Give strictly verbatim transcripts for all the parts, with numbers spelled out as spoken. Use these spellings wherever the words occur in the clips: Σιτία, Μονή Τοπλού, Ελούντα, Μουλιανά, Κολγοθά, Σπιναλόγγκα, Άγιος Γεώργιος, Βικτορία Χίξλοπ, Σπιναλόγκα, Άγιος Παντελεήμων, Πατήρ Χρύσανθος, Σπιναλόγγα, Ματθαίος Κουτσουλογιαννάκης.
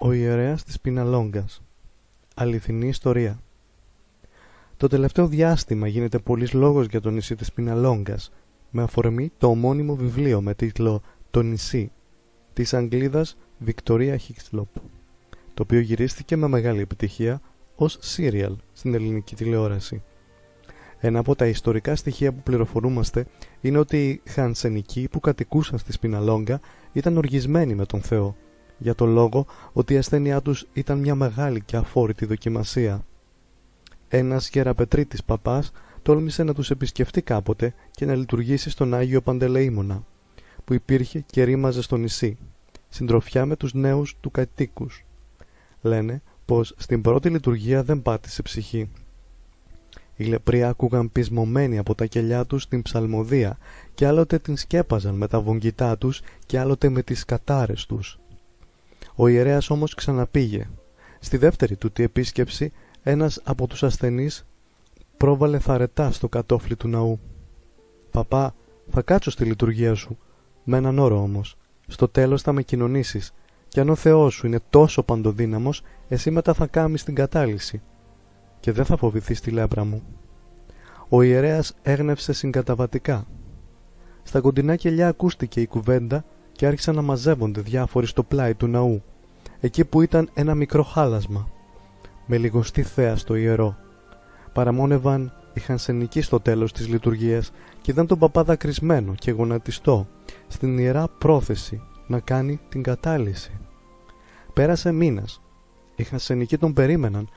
Ο ιερέας της Σπιναλόγγκας. Αληθινή ιστορία. Το τελευταίο διάστημα γίνεται πολλής λόγος για το νησί της Σπιναλόγγκας, με αφορμή το ομώνυμο βιβλίο με τίτλο «Το νησί» της Αγγλίδας Βικτορία Χίξλοπ, το οποίο γυρίστηκε με μεγάλη επιτυχία ως σύριαλ στην ελληνική τηλεόραση. Ένα από τα ιστορικά στοιχεία που πληροφορούμαστε είναι ότι οι χανσενικοί που κατοικούσαν στη Σπιναλόγκα ήταν οργισμένοι με τον Θεό, για το λόγο ότι η ασθένειά τους ήταν μια μεγάλη και αφόρητη δοκιμασία. Ένας γεραπετρίτης παπάς τόλμησε να τους επισκεφτεί κάποτε και να λειτουργήσει στον Άγιο Παντελεήμωνα, που υπήρχε και ρήμαζε στο νησί, συντροφιά με τους νέους του κατοίκους. Λένε πως στην πρώτη λειτουργία δεν πάτησε ψυχή. Οι λεπροί άκουγαν πεισμωμένοι από τα κελιά τους την ψαλμοδία και άλλοτε την σκέπαζαν με τα βογγητά τους και άλλοτε με τις κατάρες τους. Ο ιερέας όμως ξαναπήγε. Στη δεύτερη τούτη επίσκεψη ένας από τους ασθενείς πρόβαλε θαρετά στο κατόφλι του ναού. «Παπά, θα κάτσω στη λειτουργία σου, με έναν όρο όμως. Στο τέλος θα με κοινωνήσεις, και αν ο Θεός σου είναι τόσο παντοδύναμος, εσύ μετά θα κάμεις την κατάλυση και δεν θα φοβηθείς τη λέπρα μου». Ο ιερέας έγνευσε συγκαταβατικά. Στα κοντινά κελιά ακούστηκε η κουβέντα και άρχισαν να μαζεύονται διάφοροι στο πλάι του ναού, εκεί που ήταν ένα μικρό χάλασμα, με λιγοστή θέα στο ιερό. Παραμόνευαν οι χανσενικοί στο τέλος της λειτουργίας και είδαν τον παπά δακρυσμένο και γονατιστό, στην ιερά πρόθεση να κάνει την κατάλυση. Πέρασε μήνας. Οι χανσενικοί τον περίμεναν.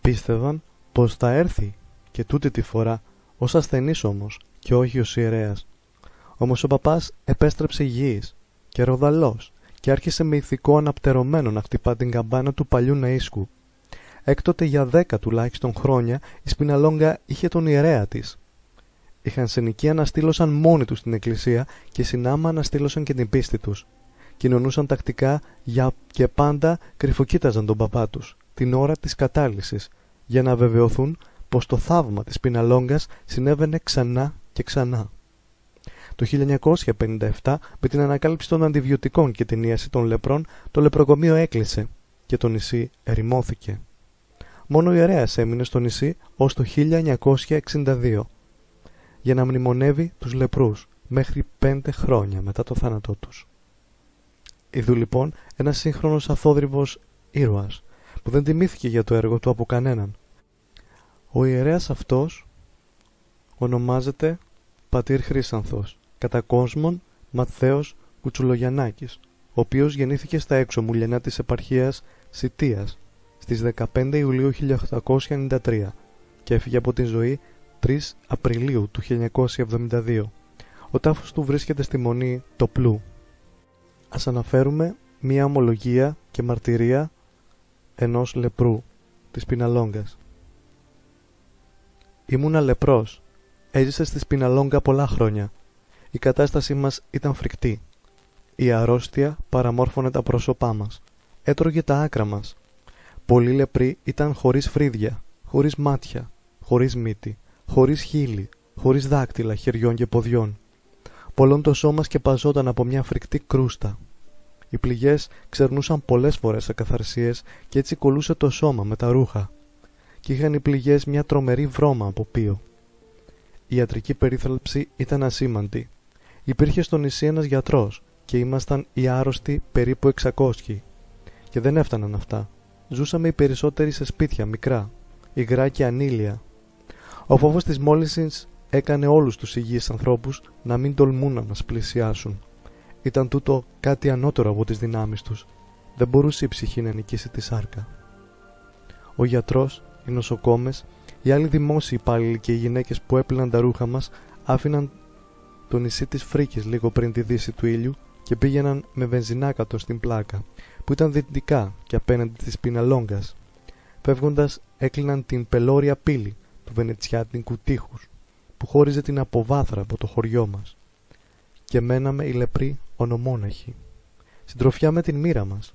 Πίστευαν πως θα έρθει και τούτη τη φορά, ως ασθενής όμως και όχι ως ιερέας. Όμως ο παπάς επέστρεψε υγιής και ροδαλός και άρχισε με ηθικό αναπτερωμένο να χτυπά την καμπάνα του παλιού ναΐσκου. Έκτοτε για δέκα τουλάχιστον χρόνια η Σπιναλόγκα είχε τον ιερέα της. Οι χανσενικοί αναστήλωσαν μόνοι τους την εκκλησία και συνάμα αναστήλωσαν και την πίστη τους. Κοινωνούσαν τακτικά για και πάντα κρυφοκοίταζαν τον παπά τους την ώρα της κατάλυσης, για να βεβαιωθούν πως το θαύμα της Σπιναλόγγκας συνέβαινε ξανά και ξανά. Το χίλια εννιακόσια πενήντα επτά, με την ανακάλυψη των αντιβιωτικών και την ίαση των λεπρών, το λεπροκομείο έκλεισε και το νησί ερημώθηκε. Μόνο ο ιερέας έμεινε στο νησί ως το χίλια εννιακόσια εξήντα δύο, για να μνημονεύει τους λεπρούς μέχρι πέντε χρόνια μετά το θάνατό τους. Ιδού λοιπόν ένας σύγχρονος αθώδριβος ήρωας, που δεν τιμήθηκε για το έργο του από κανέναν. Ο ιερέας αυτός ονομάζεται Πατήρ Χρύσανθος, κατά κόσμον Ματθαίος Κουτσουλογιαννάκης, ο οποίος γεννήθηκε στα έξω Μουλιανά της επαρχίας Σιτίας στις δεκαπέντε Ιουλίου χίλια οκτακόσια ενενήντα τρία και έφυγε από την ζωή τρεις Απριλίου του χίλια εννιακόσια εβδομήντα δύο. Ο τάφος του βρίσκεται στη Μονή Τοπλού. Ας αναφέρουμε μία ομολογία και μαρτυρία ενός λεπρού της Σπιναλόγγκας. «Ήμουνα λεπρός. Έζησα στη Σπιναλόγκα πολλά χρόνια. Η κατάστασή μας ήταν φρικτή. Η αρρώστια παραμόρφωνε τα πρόσωπά μας. Έτρωγε τα άκρα μας. Πολλοί λεπροί ήταν χωρίς φρύδια, χωρίς μάτια, χωρίς μύτη, χωρίς χείλη, χωρίς δάκτυλα χεριών και ποδιών. Πολλών το σώμα σκεπαζόταν από μια φρικτή κρούστα. Οι πληγές ξερνούσαν πολλές φορές σε καθαρσίες και έτσι κολούσε το σώμα με τα ρούχα και είχαν οι πληγές μια τρομερή βρώμα από πείο. Η ιατρική περίθαλψη ήταν ασήμαντη. Υπήρχε στο νησί ένας γιατρός και ήμασταν οι άρρωστοι περίπου εξακόσιοι. Και δεν έφταναν αυτά. Ζούσαμε οι περισσότεροι σε σπίτια μικρά, υγρά και ανήλια. Ο φόβος της μόλυνσης έκανε όλους τους υγιείς ανθρώπους να μην τολμούν να μας πλησιάσουν. Ήταν τούτο κάτι ανώτερο από τις δυνάμεις τους. Δεν μπορούσε η ψυχή να νικήσει τη σάρκα. Ο γιατρός, οι νοσοκόμες, οι άλλοι δημόσιοι υπάλληλοι και οι γυναίκες που έπλυναν τα ρούχα μας άφηναν το νησί της Φρίκης λίγο πριν τη δύση του ήλιου και πήγαιναν με βενζινάκατο στην Πλάκα, που ήταν δυτικά και απέναντι της Σπιναλόγγκας. Φεύγοντας έκλειναν την πελώρια πύλη του Βενετσιάτικου τείχους, που χώριζε την αποβάθρα από το χωριό μας. Και μέναμε οι λεπροί ονομόναχοι, συντροφιά με την μοίρα μας.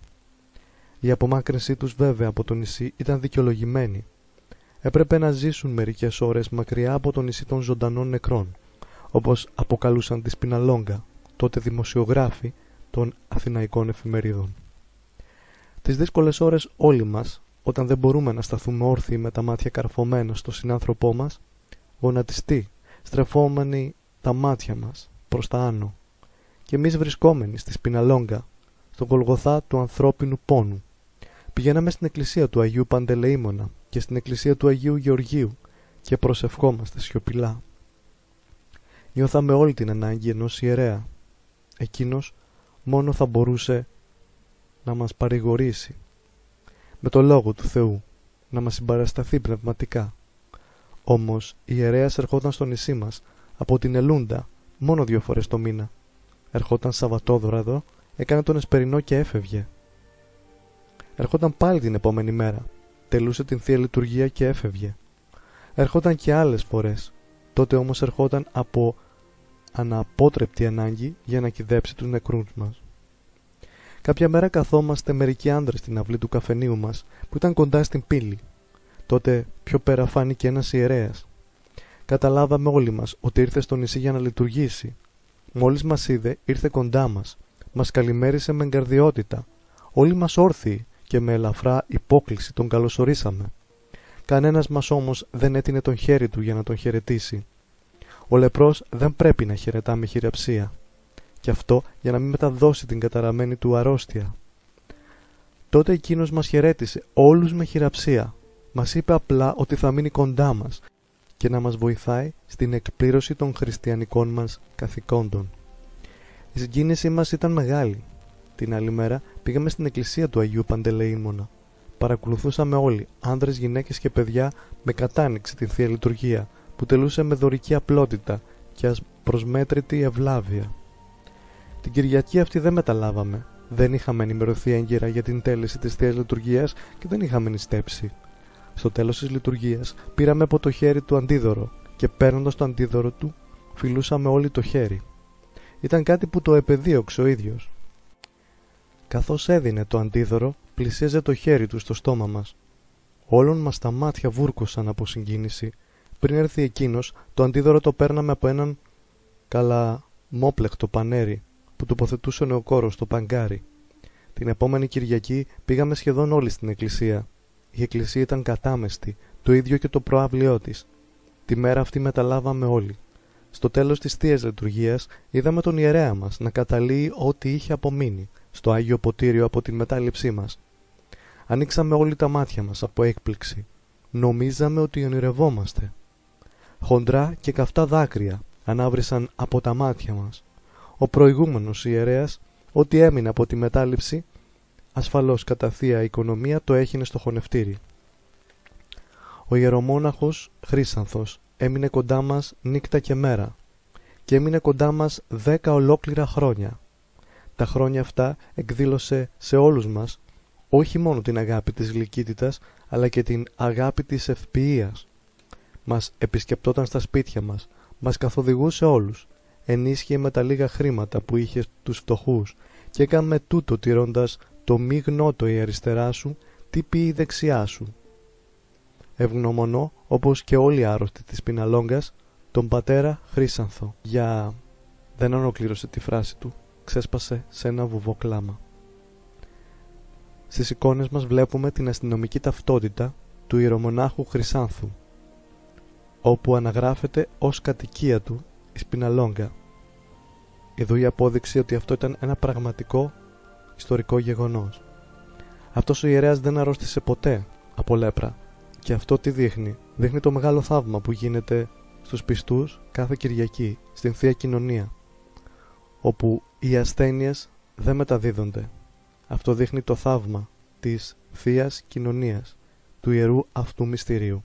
Η απομάκρυνσή τους βέβαια από το νησί ήταν δικαιολογημένη. Έπρεπε να ζήσουν μερικές ώρες μακριά από το νησί των ζωντανών νεκρών, όπως αποκαλούσαν τη Σπιναλόγκα τότε δημοσιογράφοι των αθηναϊκών εφημερίδων. Τις δύσκολες ώρες όλοι μας, όταν δεν μπορούμε να σταθούμε όρθιοι με τα μάτια καρφωμένα στο συνάνθρωπό μας, γονατιστεί, στρεφόμενοι τα μάτια μας προς τα άνω, και εμείς βρισκόμενοι στη Σπιναλόγκα, στον Κολγοθά του ανθρώπινου πόνου. Πηγαίναμε στην εκκλησία του Αγίου Παντελεήμωνα και στην εκκλησία του Αγίου Γεωργίου και προσευχόμαστε σιωπηλά. Νιώθαμε όλη την ανάγκη ενός ιερέα. Εκείνος μόνο θα μπορούσε να μας παρηγορήσει με το Λόγο του Θεού, να μας συμπαρασταθεί πνευματικά. Όμως, η ιερέας ερχόταν στο νησί μας από την Ελούντα μόνο δύο φορές το μήνα. Ερχόταν Σαββατόδωραδο, έκανε τον εσπερινό και έφευγε. Ερχόταν πάλι την επόμενη μέρα, τελούσε την Θεία Λειτουργία και έφευγε. Ερχόταν και άλλες φορές, τότε όμως ερχόταν από αναπότρεπτη ανάγκη για να κυδέψει τους νεκρούς μας. Κάποια μέρα καθόμαστε μερικοί άνδρες στην αυλή του καφενείου μας, που ήταν κοντά στην πύλη. Τότε πιο πέρα φάνηκε ένας ιερέας. Καταλάβαμε όλοι μας ότι ήρθε στο νησί για να λειτουργήσει. Μόλις μας είδε, ήρθε κοντά μας. Μας καλημέρισε με εγκαρδιότητα. Όλοι μας όρθιοι και με ελαφρά υπόκλιση τον καλωσορίσαμε. Κανένας μας όμως δεν έτεινε τον χέρι του για να τον χαιρετήσει. Ο λεπρός δεν πρέπει να χαιρετά με χειραψία. Κι αυτό για να μην μεταδώσει την καταραμένη του αρρώστια. Τότε εκείνος μας χαιρέτησε όλους με χειραψία. Μας είπε απλά ότι θα μείνει κοντά μας και να μας βοηθάει στην εκπλήρωση των χριστιανικών μας καθηκόντων. Η συγκίνησή μας ήταν μεγάλη. Την άλλη μέρα πήγαμε στην εκκλησία του Αγίου Παντελεήμωνα. Παρακολουθούσαμε όλοι, άνδρες, γυναίκες και παιδιά, με κατάνοιξη την Θεία Λειτουργία, που τελούσε με δωρική απλότητα και απροσμέτρητη ευλάβεια. Την Κυριακή αυτή δεν μεταλάβαμε. Δεν είχαμε ενημερωθεί έγκυρα για την τέλεση της Θείας Λειτουργίας και δεν είχαμε νηστέψει. Στο τέλος της λειτουργίας πήραμε από το χέρι του αντίδωρο και παίρνοντας το αντίδωρο του φιλούσαμε όλοι το χέρι. Ήταν κάτι που το επεδίωξε ο ίδιος. Καθώς έδινε το αντίδωρο, πλησίαζε το χέρι του στο στόμα μας. Όλων μας τα μάτια βούρκωσαν από συγκίνηση. Πριν έρθει εκείνος, το αντίδωρο το παίρναμε από έναν καλαμόπλεκτο πανέρι που τοποθετούσε ο κόρο στο παγκάρι. Την επόμενη Κυριακή πήγαμε σχεδόν όλοι στην εκκλησία. Η εκκλησία ήταν κατάμεστη, το ίδιο και το προαύλιό της. Τη μέρα αυτή μεταλάβαμε όλοι. Στο τέλος της Θείας Λειτουργίας είδαμε τον ιερέα μας να καταλύει ό,τι είχε απομείνει στο Άγιο Ποτήριο από την μετάληψή μας. Ανοίξαμε όλοι τα μάτια μας από έκπληξη. Νομίζαμε ότι ονειρευόμαστε. Χοντρά και καυτά δάκρυα ανάβρισαν από τα μάτια μας. Ο προηγούμενος ιερέας, ό,τι έμεινε από τη μετάληψη, ασφαλώς κατά θεία οικονομία, το έχινε στο χωνευτήρι. Ο ιερομόναχος Χρύσανθος έμεινε κοντά μας νύχτα και μέρα και έμεινε κοντά μας δέκα ολόκληρα χρόνια. Τα χρόνια αυτά εκδήλωσε σε όλους μας όχι μόνο την αγάπη της γλυκύτητας αλλά και την αγάπη της ευπηίας. Μας επισκεπτόταν στα σπίτια μας, μας καθοδηγούσε όλους, ενίσχυε με τα λίγα χρήματα που είχε τους φτωχούς και έκαμε τούτο τηρώντας το μη γνώτο η αριστερά σου, τι πει η δεξιά σου. Ευγνωμονώ, όπως και όλοι οι άρρωστοι της Σπιναλόγγας, τον πατέρα Χρύσανθο. Για... Δεν ολοκλήρωσε τη φράση του. Ξέσπασε σε ένα βουβό κλάμα. Στις εικόνες μας βλέπουμε την αστυνομική ταυτότητα του ιερομονάχου Χρυσάνθου, όπου αναγράφεται ως κατοικία του η Σπιναλόγγα. Εδώ η απόδειξη ότι αυτό ήταν ένα πραγματικό ιστορικό γεγονός. Αυτός ο ιερέας δεν αρρώστησε ποτέ από λέπρα. Και αυτό τι δείχνει? Δείχνει το μεγάλο θαύμα που γίνεται στους πιστούς κάθε Κυριακή, στην Θεία Κοινωνία, όπου οι ασθένειες δεν μεταδίδονται. Αυτό δείχνει το θαύμα της Θείας Κοινωνίας, του ιερού αυτού μυστηρίου.